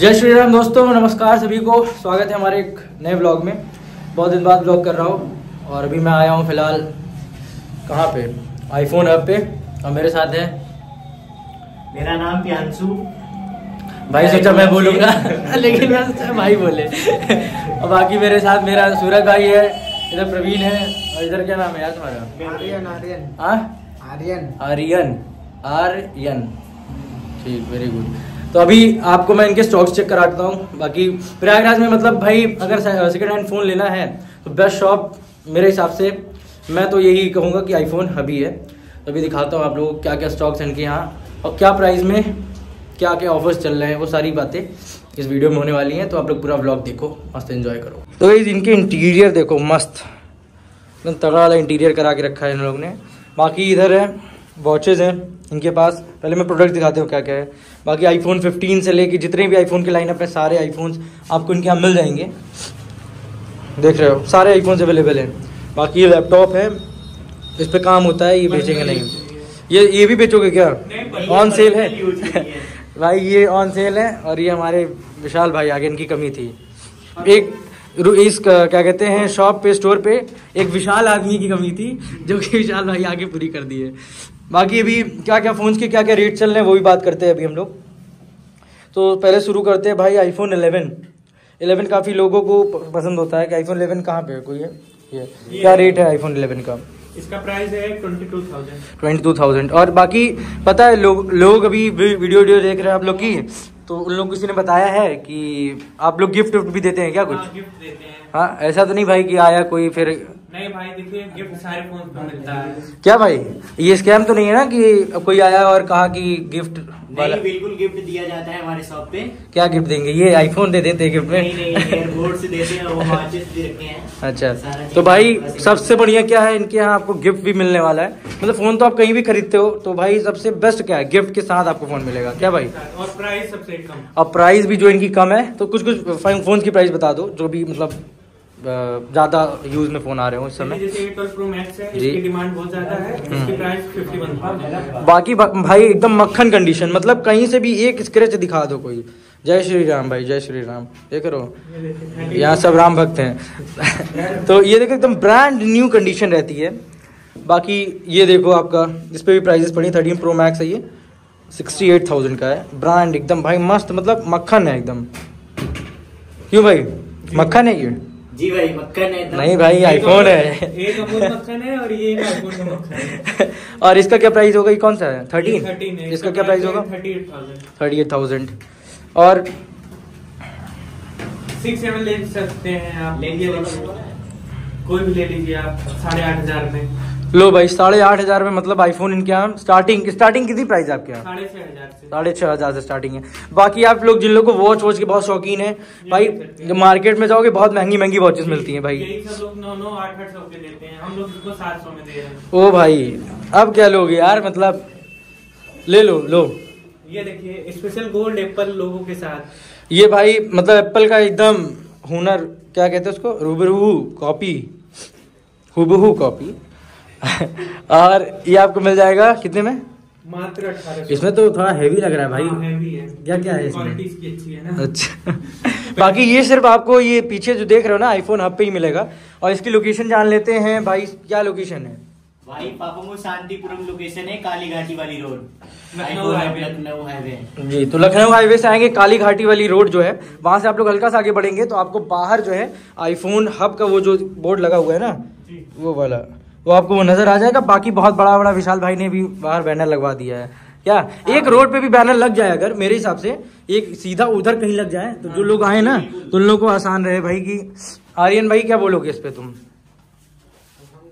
जय श्री राम दोस्तों, नमस्कार सभी को। स्वागत है हमारे एक नए ब्लॉग में। बहुत दिन बाद ब्लॉग कर रहा हूँ और अभी मैं आया हूँ फिलहाल कहाँ पे, आईफोन हब पे। और मेरे साथ है मेरा नाम प्यांशु भाई, सोचा मैं बोलूँगा लेकिन मैं सोचा भाई बोले। और बाकी मेरे साथ मेरा सूरज भाई है, इधर प्रवीण है और इधर क्या नाम है यार तुम्हारा, आर्यन। ठीक, वेरी गुड। तो अभी आपको मैं इनके स्टॉक्स चेक कराता हूँ। बाकी प्रयागराज में मतलब भाई अगर सेकंड हैंड फ़ोन लेना है तो बेस्ट शॉप मेरे हिसाब से, मैं तो यही कहूँगा कि आईफोन हब है। तो अभी दिखाता हूँ आप लोगों को क्या क्या स्टॉक्स हैं इनके यहाँ और क्या प्राइस में क्या क्या ऑफर्स चल रहे हैं। वो सारी बातें इस वीडियो में होने वाली हैं, तो आप लोग पूरा व्लॉग देखो, मस्त एंजॉय करो। तो इनके इंटीरियर देखो, मस्त एकदम तगड़ा वाला इंटीरियर करा के रखा है इन लोग ने। बाकी इधर है वॉचेज़ हैं इनके पास। पहले मैं प्रोडक्ट दिखाता हूँ क्या क्या है। बाकी आईफोन 15 से लेके जितने भी आईफोन के लाइनअप है, सारे आईफोन्स आपको इनके यहाँ मिल जाएंगे। देख रहे हो, सारे आईफोन्स अवेलेबल हैं। बाकी ये लैपटॉप है, इस पर काम होता है, ये बेचेंगे नहीं। ये भी बेचोगे क्या? ऑन सेल है भाई, ये ऑन सेल है। और ये हमारे विशाल भाई आगे, इनकी कमी थी एक इस क्या कहते हैं शॉप पे, स्टोर पे एक विशाल आदमी की कमी थी, जो कि विशाल भाई आगे पूरी कर दी है। बाकी अभी क्या क्या फ़ोन्स के क्या क्या रेट चल रहे हैं वो भी बात करते हैं अभी हम लोग। तो पहले शुरू करते हैं भाई आईफोन 11 काफ़ी लोगों को पसंद होता है कि आईफोन 11 कहाँ पे है, कोई है ये क्या रेट है आईफोन 11 का? इसका प्राइस है 22,000। और बाकी पता है लोग अभी वीडियो देख रहे हैं आप लोग की, तो उन लोग किसी ने बताया है कि आप लोग गिफ्ट भी देते हैं क्या कुछ? गिफ्ट देते हैं हाँ। ऐसा तो नहीं भाई कि आया कोई फिर? नहीं भाई, देखिए गिफ्ट सारे फोन पर मिलता है। क्या भाई ये स्कैम तो नहीं है ना कि कोई आया और कहा कि गिफ्ट? नहीं, बिल्कुल गिफ्ट दिया जाता है हमारे शॉप पे। क्या गिफ्ट देंगे? ये आईफोन दे देते हैं गिफ्ट में? नहीं, एयरपोर्ट से देते हैं, वो वॉचेस भी रखे हैं। अच्छा, तो भाई सबसे बढ़िया क्या है इनके यहाँ आपको गिफ्ट भी मिलने वाला है। मतलब फोन तो आप कहीं भी खरीदते हो तो भाई सबसे बेस्ट क्या है, गिफ्ट के साथ आपको फोन मिलेगा। क्या भाई? और प्राइस सबसे कम। और प्राइस भी जो इनकी कम है, तो कुछ कुछ फोन की प्राइस बता दो जो भी मतलब ज़्यादा यूज में फोन आ रहे हो इस समय। जैसे 12 Pro Max है, इसकी डिमांड बहुत ज़्यादा है, इसकी प्राइस 51,000। बाकी भाई एकदम मक्खन कंडीशन, मतलब कहीं से भी एक स्क्रैच दिखा दो कोई। जय श्री राम भाई, जय श्री राम। देख रहे हो यहाँ सब राम भक्त हैं। तो ये देखो एकदम ब्रांड न्यू कंडीशन रहती है। बाकी ये देखो आपका, इस पर भी प्राइजेस पड़ी। 13 Pro Max है, ये 68,000 का है। ब्रांड एकदम भाई मस्त, मतलब मक्खन है एकदम। क्यों भाई मक्खन है ये? जी भाई मक्खन है। नहीं भाई आईफोन है, एक मक्खन है और ये आईफोन का मक्खन है। और इसका क्या प्राइस होगा? ये कौन सा है? 13 है। इसका क्या प्राइस होगा? 38,000। और 6-7 ले सकते हैं आप, लेंगे कोई भी ले लीजिए आप 8,500 में। लो भाई 8,500 में मतलब आईफोन इनके यहाँ स्टार्टिंग कितनी प्राइस है आपके यहाँ? 6,500 से स्टार्टिंग है। बाकी आप लोग जिन लोगों को वॉच के बहुत शौकीन है भाई, मार्केट में जाओगे बहुत महंगी वॉचेस मिलती हैं भाई। ओ भाई अब क्या लोगे यार, मतलब ले लो। लो ये देखिए स्पेशल गोल्ड एप्पल लोगों के साथ, ये भाई मतलब एप्पल का एकदम हुनर, क्या कहते हैं उसको, हुबहू कॉपी। और ये आपको मिल जाएगा कितने में? मात्र 1800। इसमें तो थोड़ा हैवी लग रहा है भाई। हाँ, हैवी है। क्या है इसमें? क्वालिटी इसकी अच्छी है ना। अच्छा बाकी ये सिर्फ आपको ये पीछे जो देख रहे हो ना आईफोन हब पे ही मिलेगा। और इसकी लोकेशन जान लेते हैं भाई, क्या लोकेशन है भाई? पापा शांतिपुरम लोकेशन है, काली घाटी वाली रोड, लखनऊ हाईवे जी। तो लखनऊ हाईवे से आएंगे, काली घाटी वाली रोड जो है वहाँ से आप लोग हल्का सा आगे बढ़ेंगे तो आपको बाहर जो है आईफोन हब का वो जो बोर्ड लगा हुआ है ना वो वाला, वो आपको वो नजर आ जाएगा। बाकी बहुत बड़ा विशाल भाई ने भी बाहर बैनर लगवा दिया है क्या? एक रोड पे भी बैनर लग जाए अगर, मेरे हिसाब से एक सीधा उधर कहीं लग जाए तो जो लोग आए ना तो उन लोगों को आसान रहे भाई। की आर्यन भाई क्या बोलोगे इस पे तुम?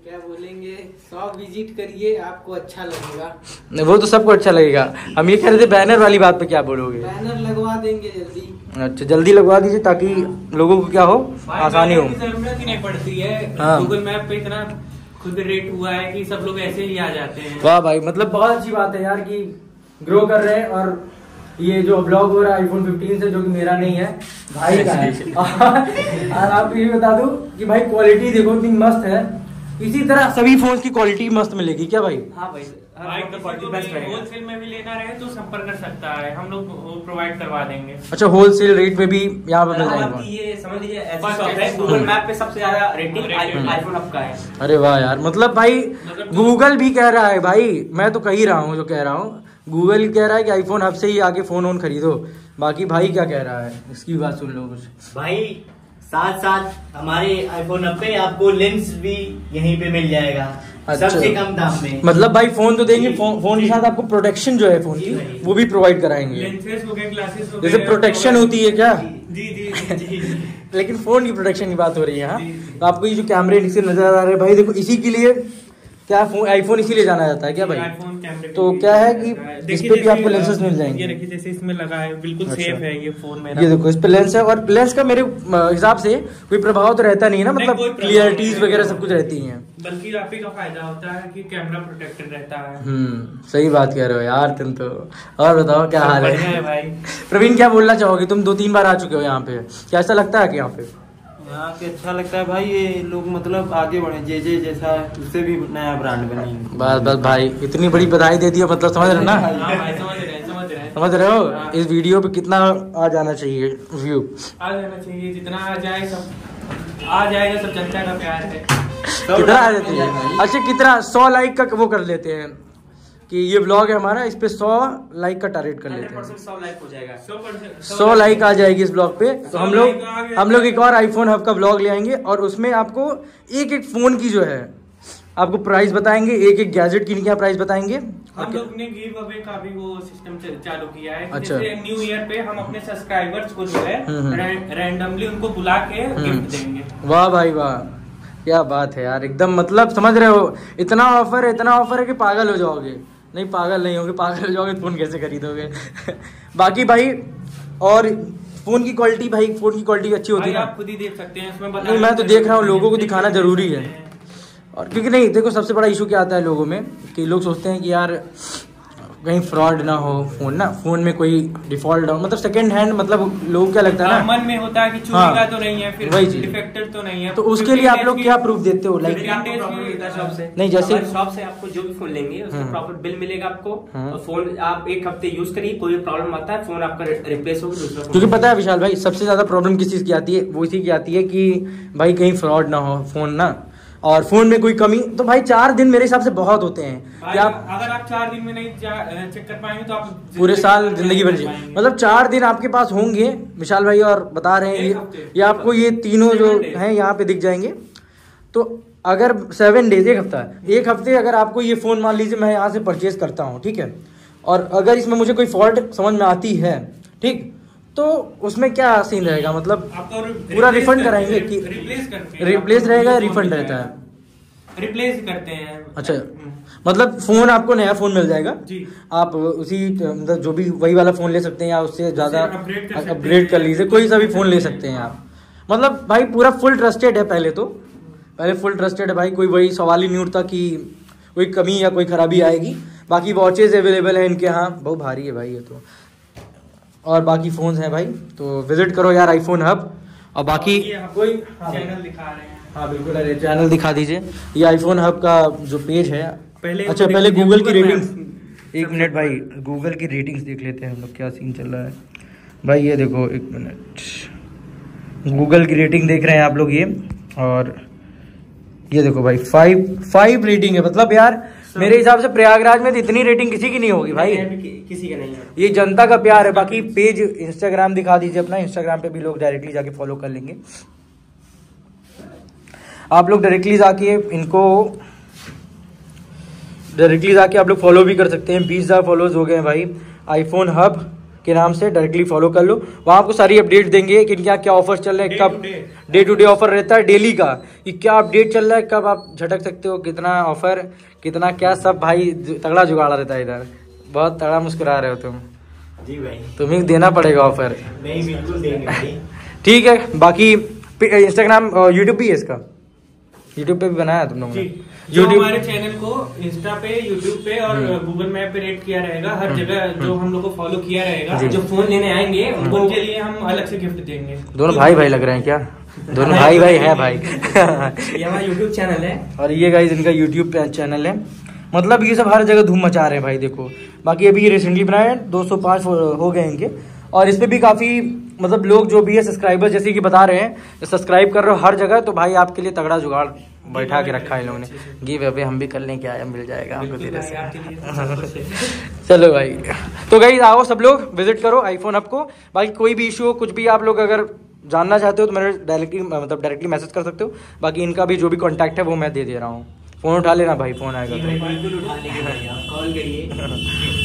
क्या बोलेंगे, शॉप विजिट करिए आपको अच्छा लगेगा। वो तो सबको अच्छा लगेगा, हम ये कह रहे थे बैनर वाली बात पे क्या बोलोगे? बैनर लगवा देंगे जल्दी। अच्छा जल्दी लगवा दीजिए ताकि लोगों को क्या हो, आसानी हो। जरूरत ही नहीं पड़ती है गूगल मैप पे, इतना खुद रेट हुआ है कि सब लोग ऐसे ही आ जाते हैं। वाह भाई, मतलब बहुत अच्छी बात है यार कि ग्रो कर रहे हैं। और ये जो ब्लॉग हो रहा है आईफोन 15 से, जो कि मेरा नहीं है भाई का है। और आपको ये बता दूं कि भाई क्वालिटी देखो कितनी मस्त है। इसी तरह सभी फोन की क्वालिटी मस्त मिलेगी क्या भाई? हाँ भाई होलसेल में भी लेना रहे तो संपर्क कर सकता है, हम लोग प्रोवाइड करवा देंगे। अच्छा होलसेल रेट में भी यहाँ पर ये समझ लीजिए गूगल मैप पे सबसे ज्यादा रेटिंग आईफोन हब का है। अरे वाह यार, मतलब भाई गूगल भी कह रहा है, भाई मैं तो कह रहा हूँ जो कह रहा हूँ, गूगल कह रहा है कि आईफोन हब से ही आगे फोन ऑन खरीदो। बाकी भाई क्या कह रहा है इसकी बात सुन लो कुछ। भाई साथ साथ हमारे आईफोन हब पे आपको लेंस भी यहीं पे मिल जाएगा। अच्छा। सबसे कम दाम में, मतलब भाई फोन तो देंगे, फोन के साथ आपको प्रोटेक्शन जो है फोन की वो भी प्रोवाइड कराएंगे। लेंसेस हो गए, ग्लासेस हो गए, जैसे प्रोटेक्शन होती है क्या? जी जी। लेकिन फोन की प्रोटेक्शन की बात हो रही है। हाँ, तो आपको ये जो कैमरे से नजर आ रहे हैं भाई, देखो इसी के लिए क्या आईफोन इसीलिए जाना जाता है क्या भाई? आईफोन कैमरे तो क्या है कि इस पे भी आपको लेंसेस मिल जाएंगे। ये देखिए जैसे इसमें लगा है, बिल्कुल सेफ है ये फोन मेरा। ये देखो इस पे लेंस है, और लेंस का मेरे हिसाब से कोई प्रभाव तो रहता नहीं है ना, मतलब क्लियरिटीज वगैरह सब कुछ रहती है। बल्कि आप ही का फायदा होता है कि कैमरा प्रोटेक्टेड रहता है। सही बात कह रहे हो यार तुम तो। और बताओ क्या हाल है भाई? प्रवीण क्या बोलना चाहोगे, तुम 2-3 बार आ चुके हो यहाँ पे, क्या ऐसा लगता है कि यहाँ पे के अच्छा लगता है भाई? ये लोग मतलब आगे बढ़े, जे जैसा उससे भी नया ब्रांड बनेंगे। बस बस भाई, इतनी बड़ी बधाई दे दी है, मतलब समझ रहे ना? समझ रहे हो? इस वीडियो पे कितना आ जाना चाहिए व्यू? आ जाना चाहिए जितना आ जाए, सब आ जाएगा, सब जनता का प्यार है। कितना आ जाती है? अच्छा कितना 100 लाइक का वो कर लेते हैं कि ये ब्लॉग है हमारा, इस पे 100 लाइक का टारगेट कर लेते हैं। 100 लाइक हो जाएगा, 100 लाइक आ जाएगी इस ब्लॉग पे, तो हम लोग एक और आईफोन हब का ब्लॉग ले आएंगे, और उसमें आपको एक एक फोन की जो है आपको प्राइस बताएंगे, एक एक गैजेट की क्या प्राइस बताएंगे। हम लोग ने गिव अवे का भी वो सिस्टम चालू किया है। अच्छा। जैसे न्यू ईयर पे हम अपने सब्सक्राइबर्स को जो है रैंडमली उनको बुला के गिफ्ट देंगे। वाह भाई वाह, क्या बात है यार, एकदम मतलब समझ रहे हो, इतना ऑफर है कि पागल हो जाओगे। नहीं पागल नहीं होगे, पागल हो जाओगे फ़ोन कैसे खरीदोगे। बाकी भाई और फ़ोन की क्वालिटी अच्छी होती है ना, आप खुद ही देख सकते हैं इसमें। नहीं मैं तो देख रहा हूँ, लोगों को दिखाना ज़रूरी है। और क्योंकि नहीं देखो सबसे बड़ा इशू क्या आता है लोगों में कि लोग सोचते हैं कि यार कहीं फ्रॉड ना हो फोन में, कोई डिफॉल्ट ना हो, मतलब सेकंड हैंड, मतलब लोग क्या लगता है ना मन में होता है कि चोरी का तो नहीं है, फिर डिफेक्टेड तो नहीं है, तो उसके लिए आप लोग क्या प्रूफ देते हो? लाइक शॉप से नहीं, जैसे शॉप से आपको जो भी फोन लेंगे उसका प्रॉपर बिल मिलेगा आपको, और फोन आप 1 हफ्ते यूज करिए, कोई प्रॉब्लम आता है फोन आपका रिप्लेस होगा दूसरा। क्योंकि पता है विशाल भाई, सबसे ज्यादा प्रॉब्लम किस चीज की आती है? वो इसी की आती है कि भाई कहीं फ्रॉड ना हो फोन ना, और फोन में कोई कमी। तो भाई 4 दिन मेरे हिसाब से बहुत होते हैं भाई, अगर आप 4 दिन में नहीं चेक कर पाएंगे तो आप पूरे साल जिंदगी भर, मतलब 4 दिन आपके पास होंगे विशाल भाई, और बता रहे हैं ये आपको ये तीनों जो हैं यहाँ पे दिख जाएंगे। तो अगर 7 डेज, एक हफ्ते अगर आपको ये फोन मान लीजिए मैं यहाँ से परचेज करता हूँ, ठीक है, और अगर इसमें मुझे कोई फॉल्ट समझ में आती है, ठीक, तो उसमें क्या सीन रहेगा? मतलब पूरा रिफंड कराएंगे कि रिप्लेस रहेगा या रिफंड रहता है? रिप्लेस करते हैं। अच्छा, मतलब फोन आपको नया फोन मिल जाएगा जी। आप उसी मतलब जो भी वही वाला फोन ले सकते हैं, या उससे ज्यादा अपग्रेड कर लीजिए, कोई सा भी फोन ले सकते हैं आप। मतलब भाई पूरा फुल ट्रस्टेड है, पहले फुल ट्रस्टेड है भाई, कोई वही सवाल ही नहीं उठता कि कोई कमी या कोई खराबी आएगी। बाकी वॉचेज अवेलेबल है इनके यहाँ, बहुत भारी है भाई ये तो, और बाकी फोन हैं भाई, तो विजिट करो यार आईफोन हब। और बाकी कोई चैनल दिखा रहे हैं? हाँ बिल्कुल, अरे चैनल दिखा दीजिए, ये आईफोन हब का जो पेज है। अच्छा पहले गूगल की रेटिंग्स, 1 मिनट भाई, गूगल की रेटिंग्स देख लेते हैं हम लोग, क्या सीन चल रहा है भाई। ये देखो 1 मिनट, गूगल की रेटिंग देख रहे हैं आप लोग ये, और ये देखो भाई 5 रेटिंग है। मतलब यार मेरे हिसाब से प्रयागराज में तो इतनी रेटिंग किसी की नहीं होगी भाई, किसी का नहीं है, ये जनता का प्यार है। बाकी पेज इंस्टाग्राम दिखा दीजिए अपना, इंस्टाग्राम पे भी लोग डायरेक्टली जाके फॉलो कर लेंगे। आप लोग डायरेक्टली जाके आप लोग फॉलो भी कर सकते हैं, 20,000 फॉलोअर्स हो गए हैं भाई आईफोन हब के नाम से, डायरेक्टली फॉलो कर लो। वहाँ आपको सारी अपडेट देंगे कि इनके यहाँ क्या ऑफर चल रहा है, कब डे टू डे ऑफर रहता है डेली का, कि क्या अपडेट चल रहा है, कब आप झटक सकते हो, कितना ऑफर, कितना क्या, सब भाई तगड़ा जुगाड़ा रहता है इधर। बहुत तगड़ा मुस्कुरा रहे हो तुम जी भाई, तुम्हें देना पड़ेगा ऑफर। नहीं बिल्कुल देंगे भाई। ठीक है, बाकी इंस्टाग्राम यूट्यूब भी है इसका, यूट्यूब पे भी बनाया तुम लोगों ने? जो हमारे चैनल को इंस्टा पे, यूट्यूब पे और गूगल मैप पे रेट किया रहेगा, हर जगह जो हम लोग को फॉलो किया रहेगा, जो फोन लेने आएंगे उनके लिए हम अलग से गिफ्ट देंगे। दोनों भाई लग रहे हैं क्या? दोनों भाई है भाई। ये हमारा यूट्यूब चैनल है, और ये गाइस इनका यूट्यूब चैनल है, मतलब ये सब हर जगह धूम मचा रहे हैं भाई। देखो बाकी अभी ये रिसेंटली बनाए 205 हो गए इनके, और इस पर भी काफ़ी मतलब लोग जो भी है सब्सक्राइबर जैसे कि बता रहे हैं सब्सक्राइब कर रहे हो हर जगह, तो भाई आपके लिए तगड़ा जुगाड़ बैठा के रखा है लोगों ने। गिव अवे हम भी कर लें, क्या मिल जाएगा आपको धीरे से। चलो भाई तो गाइस आओ सब लोग विजिट करो आईफोन हब को। बाकी कोई भी इशू हो कुछ भी आप लोग अगर जानना चाहते हो तो मेरे डायरेक्टली मैसेज कर सकते हो। बाकी इनका भी जो भी कॉन्टैक्ट है वो मैं दे रहा हूँ। फ़ोन उठा लेना भाई, फ़ोन आएगा तो।